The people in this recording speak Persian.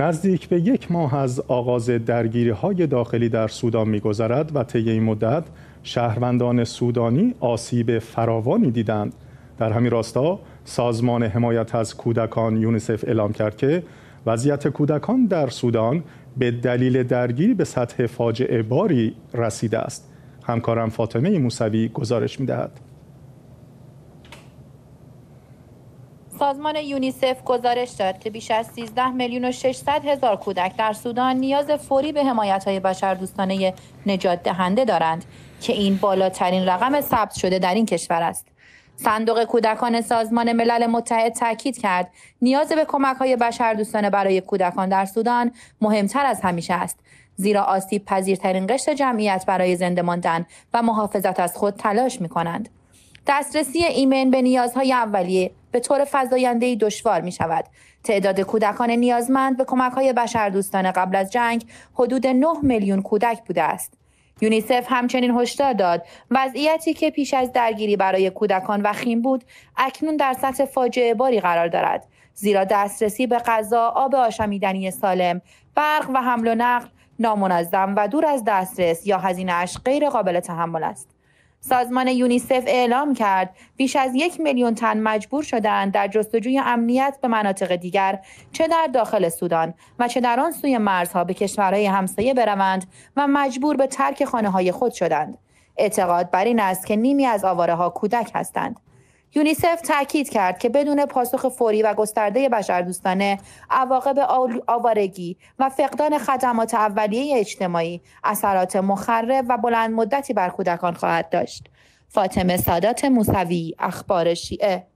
نزدیک به یک ماه از آغاز درگیری‌های داخلی در سودان می‌گذرد و طی این مدت شهروندان سودانی آسیب فراوانی دیدند. در همین راستا سازمان حمایت از کودکان یونیسف اعلام کرد که وضعیت کودکان در سودان به دلیل درگیری به سطح فاجعه باری رسیده است. همکارم فاطمه موسوی گزارش می‌دهد. سازمان یونیسف گزارش داد که بیش از 13,600,000 کودک در سودان نیاز فوری به حمایت‌های بشردوستانه نجات دهنده دارند که این بالاترین رقم ثبت شده در این کشور است. صندوق کودکان سازمان ملل متحد تاکید کرد نیاز به کمک‌های بشردوستانه برای کودکان در سودان مهمتر از همیشه است، زیرا آسیب پذیرترین قشر جمعیت برای زنده ماندن و محافظت از خود تلاش می‌کنند. دسترسی ایمن به نیازهای اولیه به طور فزاینده‌ای دشوار می شود. تعداد کودکان نیازمند به کمک‌های بشردوستانه قبل از جنگ حدود 9 میلیون کودک بوده است. یونیسف همچنین هشدار داد وضعیتی که پیش از درگیری برای کودکان وخیم بود، اکنون در سطح فاجعه باری قرار دارد، زیرا دسترسی به غذا، آب آشامیدنی سالم، برق و حمل و نقل نامنظم و دور از دسترس یا هزینه‌اش غیر قابل تحمل است. سازمان یونیسف اعلام کرد بیش از 1 میلیون تن مجبور شدند در جستجوی امنیت به مناطق دیگر، چه در داخل سودان و چه در آن سوی مرزها، به کشورهای همسایه بروند و مجبور به ترک خانه‌های خود شدند. اعتقاد بر این است که نیمی از آواره‌ها کودک هستند. یونیسف تاکید کرد که بدون پاسخ فوری و گسترده بشردوستانه، عواقب آوارگی و فقدان خدمات اولیه اجتماعی اثرات مخرب و بلند مدتی بر کودکان خواهد داشت. فاطمه سادات موسوی، اخبار شیعه.